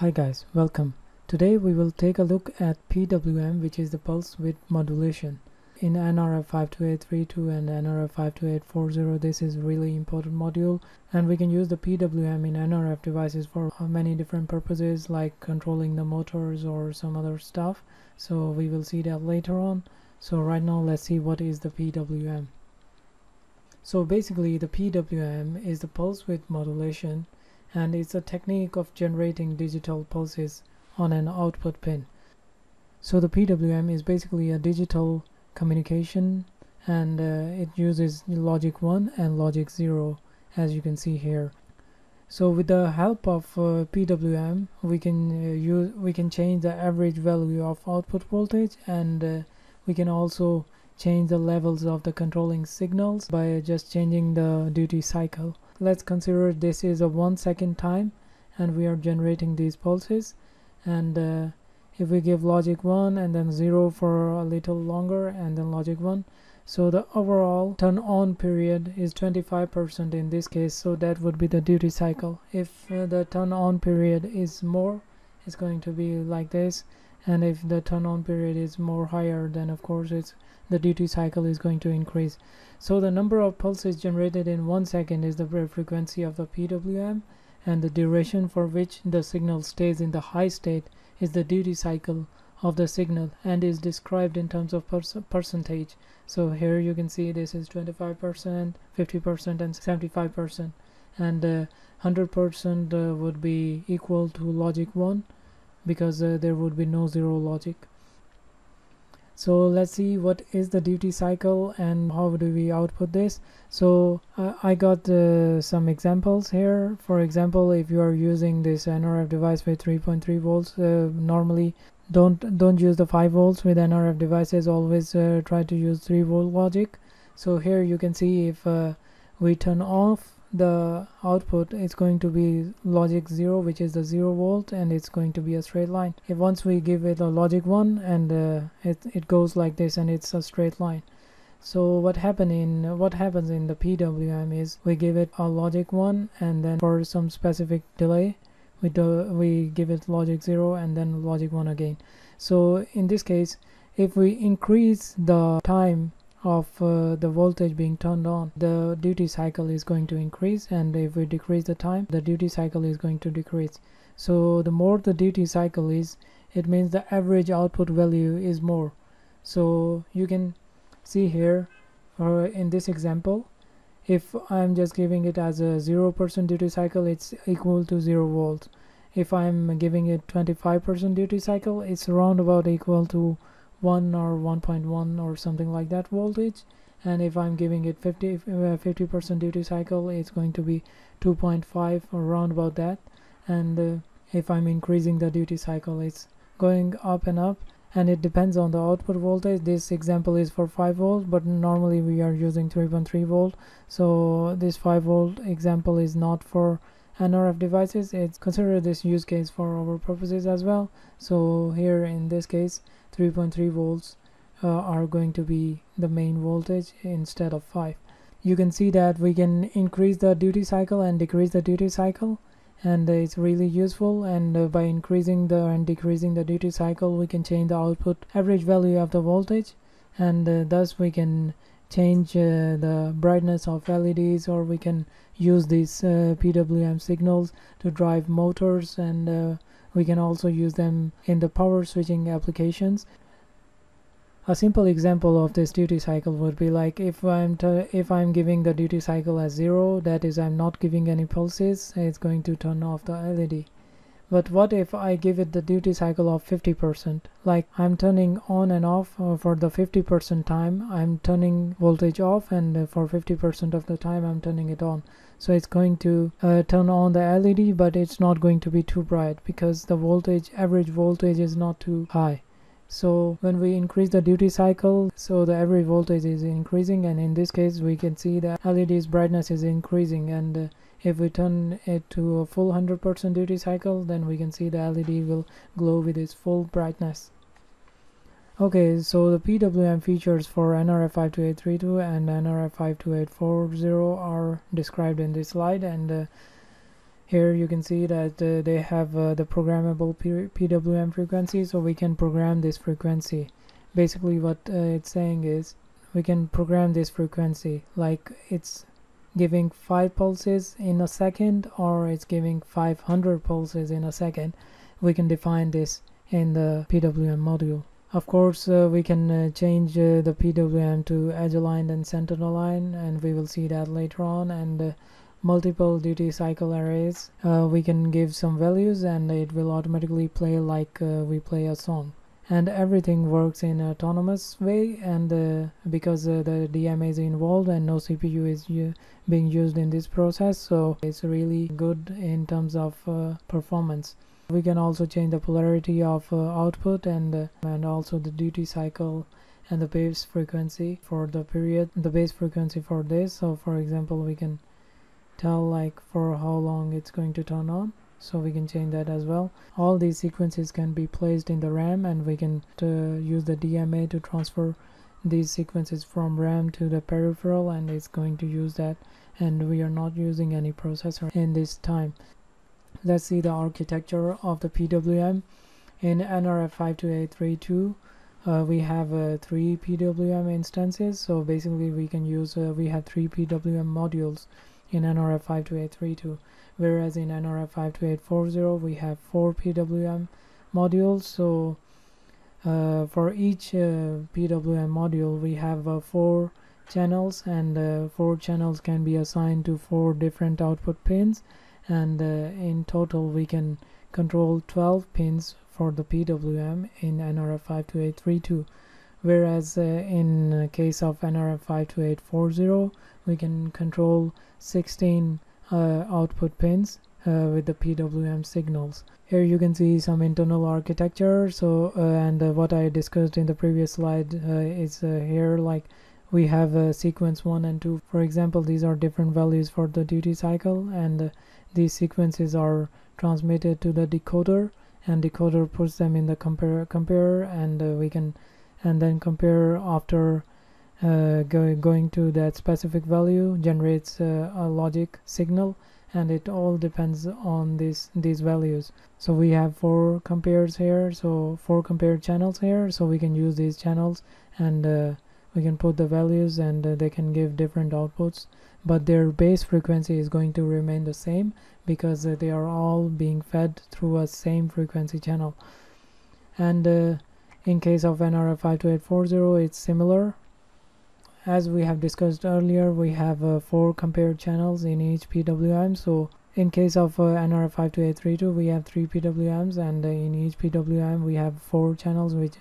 Hi guys, welcome. Today we will take a look at PWM, which is the pulse width modulation. In NRF52832 and NRF52840, this is really important module, and we can use the PWM in NRF devices for many different purposes like controlling the motors or some other stuff. So we will see that later on. So right now let's see what is the PWM. So basically the PWM is the pulse width modulation, and it's a technique of generating digital pulses on an output pin. So the PWM is basically a digital communication, and it uses logic 1 and logic 0, as you can see here. So with the help of PWM, we can change the average value of output voltage, and we can also change the levels of the controlling signals by just changing the duty cycle. Let's consider this is a 1 second time and we are generating these pulses, and if we give logic 1 and then 0 for a little longer and then logic 1, so the overall turn on period is 25% in this case, so that would be the duty cycle. If the turn on period is more, it's going to be like this, and if the turn on period is more higher, then of course the duty cycle is going to increase. So the number of pulses generated in 1 second is the frequency of the PWM, and the duration for which the signal stays in the high state is the duty cycle of the signal and is described in terms of percentage. So here you can see this is 25%, 50% and 75%, and 100% would be equal to logic 1, because there would be no zero logic. So let's see what is the duty cycle and how do we output this. So I got some examples here. For example, if you are using this NRF device with 3.3 volts, normally don't use the 5 volts with NRF devices. Always try to use 3 volt logic. So here you can see if we turn off the output, it's going to be logic 0, which is the 0 volt, and it's going to be a straight line. If once we give it a logic 1, and it goes like this, and it's a straight line. So what happens in the PWM is we give it a logic 1, and then for some specific delay we give it logic 0 and then logic 1 again. So in this case, if we increase the time of the voltage being turned on, the duty cycle is going to increase, and if we decrease the time, the duty cycle is going to decrease. So the more the duty cycle is, it means the average output value is more. So you can see here, or in this example, if I'm just giving it as a 0% duty cycle, it's equal to 0 volts. If I'm giving it 25% duty cycle, it's round about equal to 1 or 1.1 or something like that voltage, and if I'm giving it 50% duty cycle, it's going to be 2.5 or around about that, and if I'm increasing the duty cycle, it's going up and up, and it depends on the output voltage. This example is for 5 volt, but normally we are using 3.3 volt, so this 5 volt example is not for NRF devices. It's considered this use case for our purposes as well. So here in this case, 3.3 volts are going to be the main voltage instead of 5. You can see that we can increase the duty cycle and decrease the duty cycle, and it's really useful, and by increasing and decreasing the duty cycle, we can change the output average value of the voltage, and thus we can change the brightness of LEDs, or we can use these PWM signals to drive motors, and we can also use them in the power switching applications. A simple example of this duty cycle would be like if I'm giving the duty cycle as 0, that is, I'm not giving any pulses, it's going to turn off the LED. But what if I give it the duty cycle of 50%? Like I'm turning on and off for the 50% time, I'm turning voltage off, and for 50% of the time I'm turning it on. So it's going to turn on the LED, but it's not going to be too bright because the average voltage is not too high. So when we increase the duty cycle, so the average voltage is increasing, and in this case we can see the LED's brightness is increasing, and if we turn it to a full 100% duty cycle, then we can see the LED will glow with its full brightness. Okay, so the PWM features for NRF52832 and NRF52840 are described in this slide, and Here you can see that they have the programmable PWM frequency, so we can program this frequency. Basically what it's saying is we can program this frequency, like it's giving 5 pulses in a second or it's giving 500 pulses in a second. We can define this in the PWM module. Of course we can change the PWM to edge aligned and center aligned, and we will see that later on. And multiple duty cycle arrays, we can give some values and it will automatically play like we play a song. And everything works in an autonomous way, and because the DMA is involved and no CPU is being used in this process, so it's really good in terms of performance. We can also change the polarity of output and also the duty cycle and the base frequency for the period, the base frequency for this. So for example, we can tell like for how long it's going to turn on. So we can change that as well. All these sequences can be placed in the RAM, and we can use the DMA to transfer these sequences from RAM to the peripheral, and it's going to use that, and we are not using any processor in this time. Let's see the architecture of the PWM. In NRF52832 we have 3 PWM instances, so basically we can use we have 3 PWM modules in NRF52832, whereas in NRF52840 we have 4 PWM modules. So for each PWM module we have 4 channels, and 4 channels can be assigned to 4 different output pins, and in total we can control 12 pins for the PWM in NRF52832. Whereas in case of NRF52840 we can control 16 output pins with the PWM signals. Here you can see some internal architecture. So what I discussed in the previous slide is here, like we have sequence 1 and 2. For example, these are different values for the duty cycle, and these sequences are transmitted to the decoder, and decoder puts them in the comparer, and we can then compare after going to that specific value, generates a logic signal, and it all depends on these values. So we have 4 compares here, so 4 compared channels here, so we can use these channels, and we can put the values, and they can give different outputs, but their base frequency is going to remain the same because they are all being fed through a same frequency channel. And in case of NRF52840 it's similar. As we have discussed earlier, we have 4 compared channels in each PWM. So in case of NRF52832 we have 3 PWMs, and in each PWM we have 4 channels, which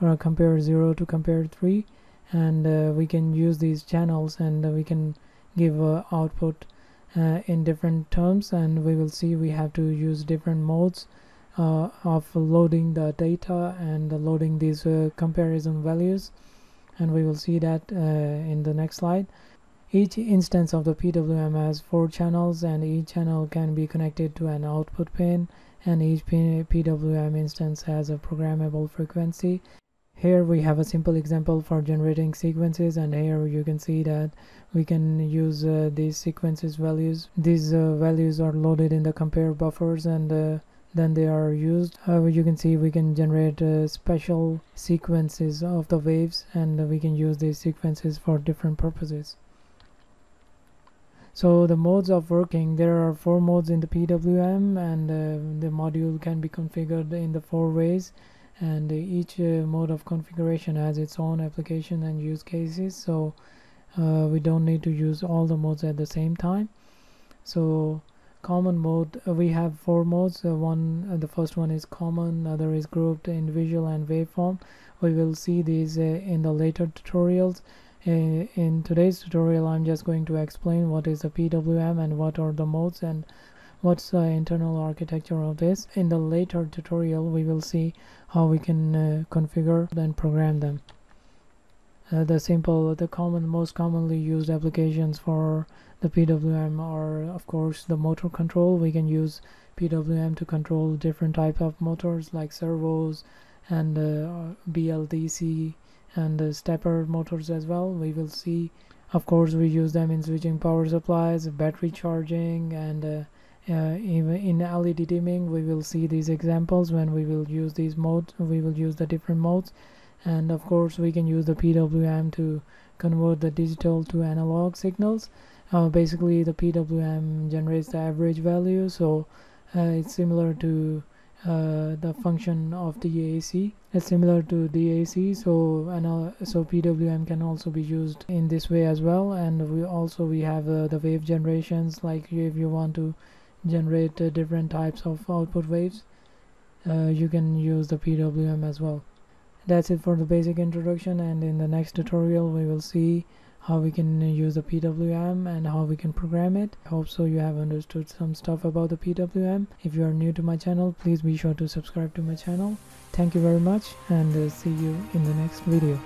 are compare 0 to compare 3, and we can use these channels, and we can give output in different terms, and we will see we have to use different modes of loading the data and loading these comparison values, and we will see that in the next slide. Each instance of the PWM has 4 channels, and each channel can be connected to an output pin, and each PWM instance has a programmable frequency. Here we have a simple example for generating sequences, and here you can see that we can use these sequences values. These values are loaded in the compare buffers, and then they are used. You can see we can generate special sequences of the waves, and we can use these sequences for different purposes. So the modes of working, there are 4 modes in the PWM, and the module can be configured in the 4 ways, and each mode of configuration has its own application and use cases, so we don't need to use all the modes at the same time. So common mode, we have 4 modes. The first one is common, other is grouped, individual, and waveform. We will see these in the later tutorials. In today's tutorial I'm just going to explain what is the PWM and what are the modes and what's the internal architecture of this. In the later tutorial we will see how we can configure and program them. Most commonly used applications for the PWM are of course the motor control. We can use PWM to control different types of motors like servos and BLDC and stepper motors as well. We will see, of course, we use them in switching power supplies, battery charging, and in LED dimming we will see these examples when we will use these modes, we will use the different modes, and of course we can use the PWM to convert the digital to analog signals. Basically the PWM generates the average value, so it's similar to the function of DAC. It's similar to DAC, so PWM can also be used in this way as well. And we have the wave generations, like if you want to generate different types of output waves, you can use the PWM as well. That's it for the basic introduction, and in the next tutorial we will see how we can use the PWM and how we can program it. I hope so you have understood some stuff about the PWM. If you are new to my channel, please be sure to subscribe to my channel. Thank you very much, and see you in the next video.